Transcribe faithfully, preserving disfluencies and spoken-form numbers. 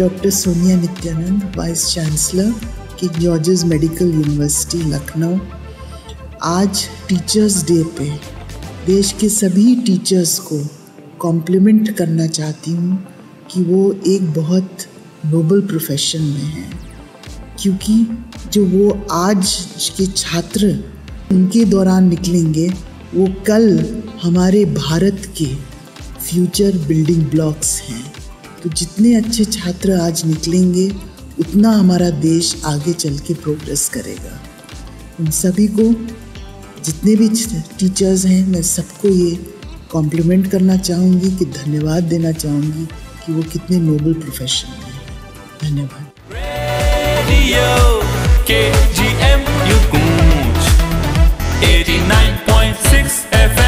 Doctor Sonia Nityanand, vice chancellor की George medical university Lucknow. आज teachers day पे देश के सभी टीचर्स को कॉम्प्लीमेंट करना चाहती हूँ कि वो एक बहुत नोबल प्रोफेशन में हैं, क्योंकि जो वो आज के छात्र उनके दौरान निकलेंगे वो कल हमारे भारत के फ्यूचर बिल्डिंग ब्लॉक्स हैं। तो जितने अच्छे छात्र आज निकलेंगे उतना हमारा देश आगे चल के प्रोग्रेस करेगा। उन सभी को, जितने भी टीचर्स हैं, मैं सबको ये कॉम्प्लीमेंट करना चाहूँगी कि धन्यवाद देना चाहूँगी कि वो कितने नोबल प्रोफेशन हैं। धन्यवाद।